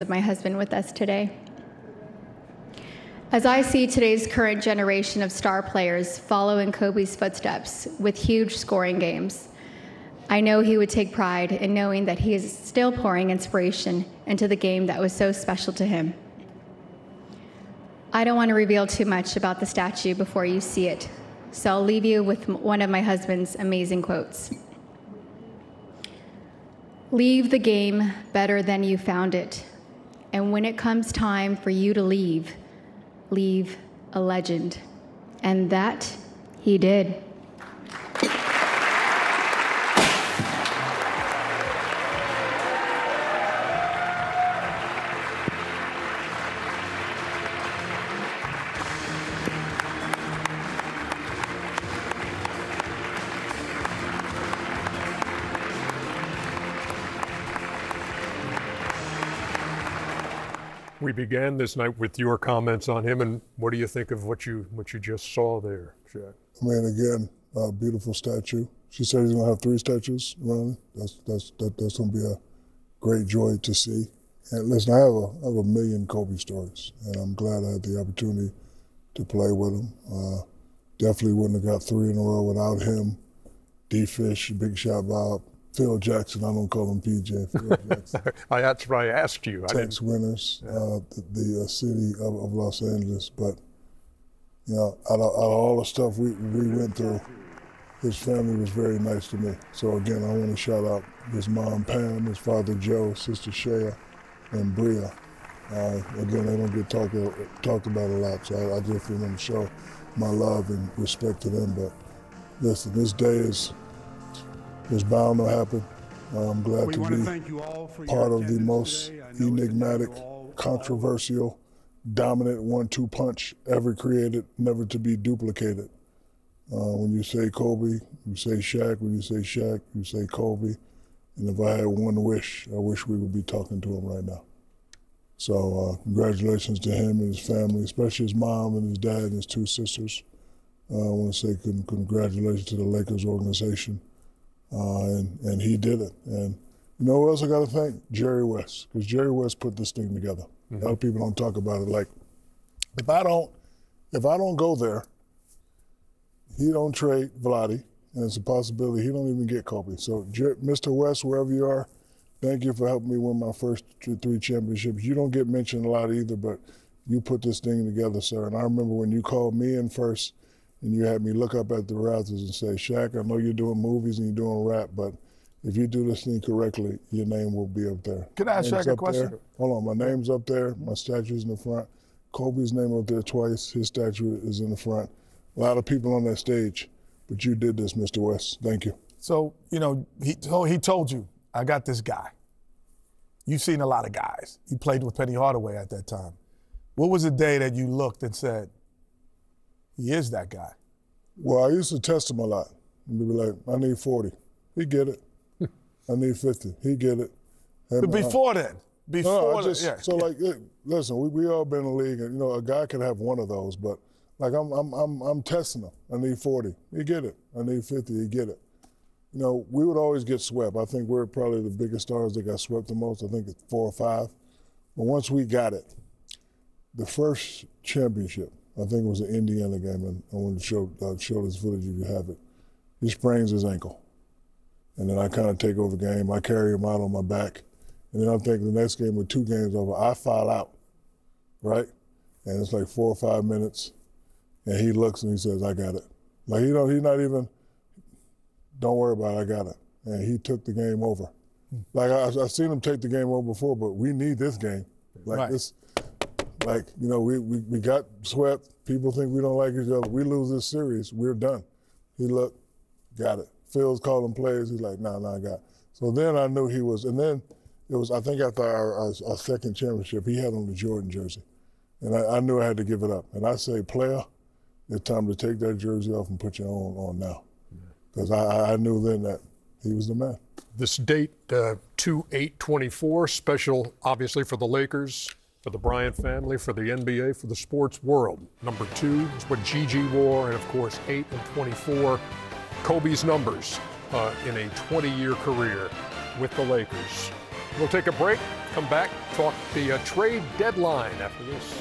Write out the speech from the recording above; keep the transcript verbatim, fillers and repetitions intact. With my husband with us today. As I see today's current generation of star players follow in Kobe's footsteps with huge scoring games, I know he would take pride in knowing that he is still pouring inspiration into the game that was so special to him. I don't want to reveal too much about the statue before you see it, so I'll leave you with one of my husband's amazing quotes. "Leave the game better than you found it. And when it comes time for you to leave, leave a legend." And that he did. We began this night with your comments on him, and what do you think of what you what you just saw there, Shea? I mean, again, a beautiful statue. She said he's gonna have three statues around him. That's that's that, that's gonna be a great joy to see. And listen, I have a I have a million Kobe stories, and I'm glad I had the opportunity to play with him. Uh, definitely wouldn't have got three in a row without him. D-Fish, Big Shot Bob, Phil Jackson. I don't call him P J, Phil Jackson. I, that's what I asked you. Tex Winners, yeah. uh, the, the uh, city of, of Los Angeles. But, you know, out of, out of all the stuff we, we went through, his family was very nice to me. So, again, I want to shout out his mom, Pam, his father, Joe, sister, Shea, and Bria. Uh, again, they don't get talked talked about a lot, so I, I just want to show my love and respect to them. But, listen, this day is... It's bound to happen. I'm glad we to be to part of the most enigmatic, controversial, dominant one two punch ever created, never to be duplicated. Uh, when you say Kobe, you say Shaq. When you say Shaq, you say Kobe. And if I had one wish, I wish we would be talking to him right now. So uh, congratulations to him and his family, especially his mom and his dad and his two sisters. Uh, I want to say con congratulations to the Lakers organization. Uh, and, and he did it. And you know what else I got to thank? Jerry West, because Jerry West put this thing together. Mm-hmm. A lot of people don't talk about it. Like, if I don't, if I don't go there, he don't trade Vladi, and it's a possibility he don't even get Kobe. So, Jer Mister West, wherever you are, thank you for helping me win my first two, three championships. You don't get mentioned a lot either, but you put this thing together, sir. And I remember when you called me in first, and you had me look up at the Raptors and say, "Shaq, I know you're doing movies and you're doing rap, but if you do this thing correctly, your name will be up there." Can I ask Shaq a question? There. Hold on, my name's up there, my statue's in the front. Kobe's name up there twice, his statue is in the front. A lot of people on that stage, but you did this, Mister West. Thank you. So, you know, he told, he told you, I got this guy. You've seen a lot of guys. You played with Penny Hardaway at that time. What was the day that you looked and said, he is that guy? Well, I used to test him a lot. He'd be like, "I need forty. He'd get it. I need fifty. He'd get it." And but before I, then, before no, just, then, yeah. So yeah. like, it, listen, we, we all been in the league, and you know, a guy could have one of those, but like I'm I'm I'm I'm testing him. I need forty. He'd get it. I need fifty. He'd get it. You know, we would always get swept. I think we're probably the biggest stars that got swept the most. I think it's four or five. But once we got it, the first championship, I think it was an Indiana game, and I want to show, uh, show this footage if you have it. He sprains his ankle. And then I kind of take over the game. I carry him out on my back. And then I think the next game with two games over, I foul out, right? And it's like four or five minutes. And he looks and he says, "I got it." Like, you know, he's not even, "Don't worry about it, I got it." And he took the game over. Hmm. Like, I, I've seen him take the game over before, but we need this game. Like, right. this. Like, you know, we, we, we got swept. People think we don't like each other. We lose this series, we're done. He looked, got it. Phil's calling plays. He's like, nah, nah, I got it. So then I knew he was, and then it was, I think after our, our, our second championship, he had on the Jordan jersey. And I, I knew I had to give it up. And I say, player, it's time to take that jersey off and put your own on now. Because I, I knew then that he was the man. This date, uh, two eight twenty-four, special, obviously, for the Lakers, for the Bryant family, for the N B A, for the sports world. Number two is what Gigi wore, and of course, eight and twenty-four, Kobe's numbers uh, in a twenty-year career with the Lakers. We'll take a break, come back, talk the uh, trade deadline after this.